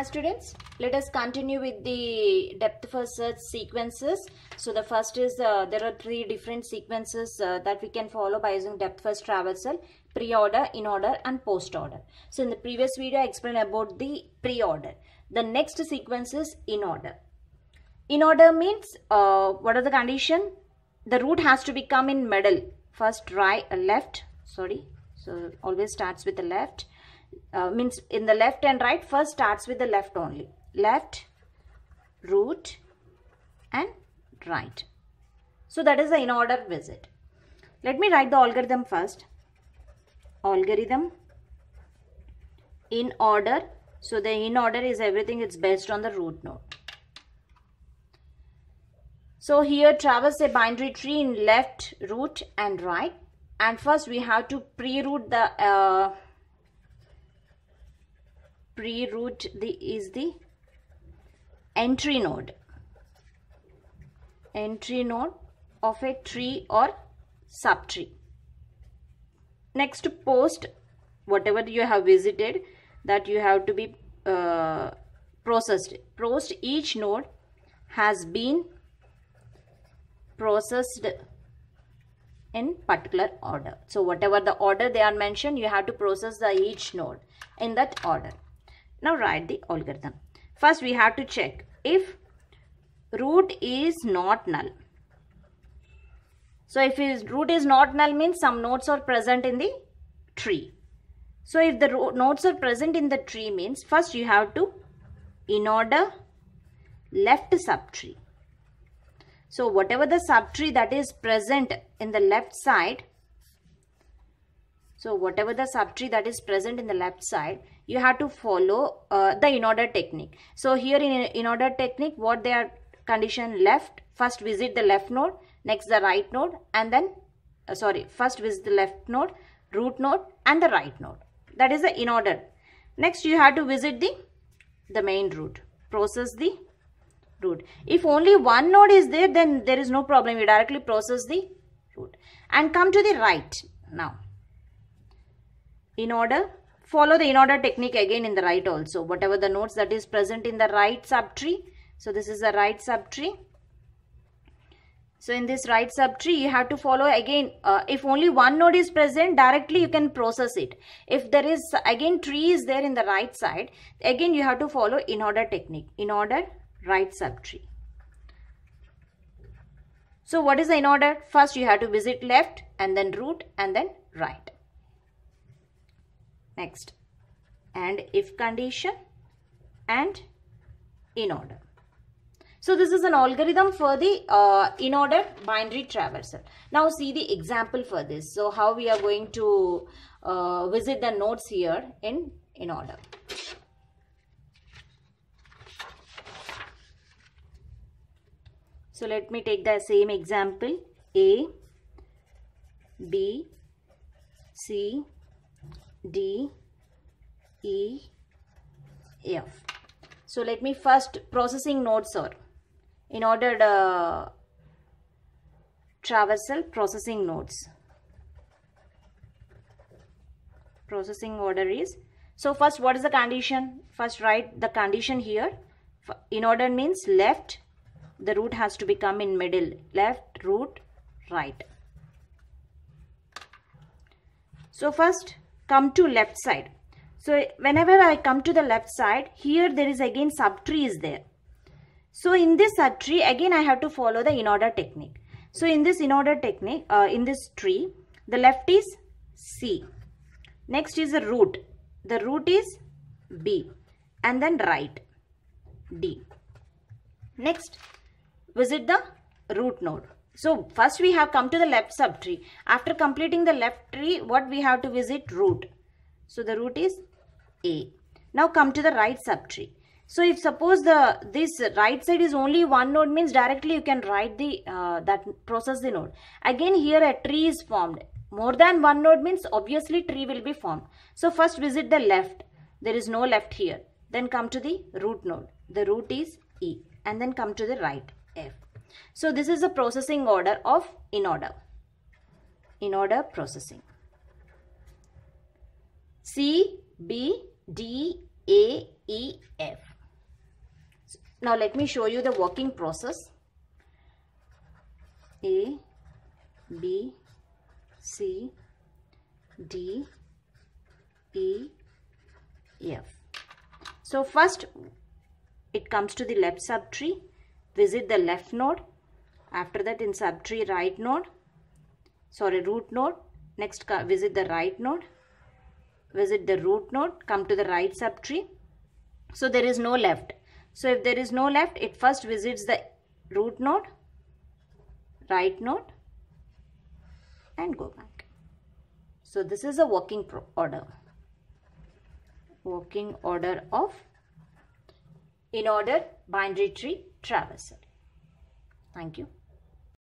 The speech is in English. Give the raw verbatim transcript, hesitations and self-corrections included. Hi students, let us continue with the depth first search sequences. So the first is uh, there are three different sequences uh, that we can follow by using depth first traversal: pre-order, in order and post order. So in the previous video I explained about the pre-order. The next sequence is in order. In order means uh, what are the condition? The route has to become in middle. First right, left, sorry, so always starts with the left. Uh, means in the left and right, first starts with the left only. Left, root and right. So that is the in order visit. Let me write the algorithm first. Algorithm in order. So the in order is everything, it's based on the root node. So here traverse a binary tree in left, root and right, and first we have to pre-route the uh, pre-route the is the entry node entry node of a tree or subtree. Next, post whatever you have visited, that you have to be uh, processed. Post each node has been processed in particular order. So whatever the order they are mentioned, you have to process the each node in that order. Now write the algorithm. First we have to check if root is not null. So if his root is not null means some nodes are present in the tree. So if the nodes are present in the tree means first you have to in order left subtree. So whatever the subtree that is present in the left side, so whatever the subtree that is present in the left side, you have to follow uh, the in order technique. So here in in order technique, what they are condition left, first visit the left node, next the right node, and then uh, sorry, first visit the left node, root node and the right node. That is the in order. Next you have to visit the the main root, process the root. If only one node is there, then there is no problem, you directly process the root. And come to the right now. In order, follow the in order technique again in the right also. Whatever the nodes that is present in the right subtree. So this is the right subtree. So in this right subtree, you have to follow again. Uh, if only one node is present, directly you can process it. If there is again tree is there in the right side, again you have to follow in order technique. In order, right subtree. So what is the in order? First you have to visit left and then root and then right. Next, and if condition and in order. So this is an algorithm for the uh, in order binary traversal. Now see the example for this. So how we are going to uh, visit the nodes here in in order. So let me take the same example. A, B, C, D, E, F. So let me first processing nodes are in order uh, traversal processing nodes. Processing order is, so first what is the condition? First write the condition here. In order means left, the root has to become in middle, left, root, right. So first come to left side. So whenever I come to the left side, here there is again subtree is there. So in this subtree again I have to follow the in order technique. So in this in order technique, uh, in this tree, the left is C. Next is the root. The root is B and then right, D. Next, visit the root node. So first we have come to the left subtree. After completing the left tree, what we have to visit? Root. So the root is A. Now come to the right subtree. So if suppose the this right side is only one node means directly you can write the uh, that process the node. Again here a tree is formed. More than one node means obviously tree will be formed. So first visit the left. There is no left here. Then come to the root node. The root is E. And then come to the right, F. So this is the processing order of in order. In order processing. C, B, D, A, E, F. Now let me show you the working process. A, B, C, D, E, F. So first it comes to the left subtree, visit the left node, after that in subtree right node, sorry root node, next visit the right node, visit the root node, come to the right subtree. So there is no left. So if there is no left, it first visits the root node, right node and go back. So this is a working pro order. Working order of in order binary tree traversal. Thank you.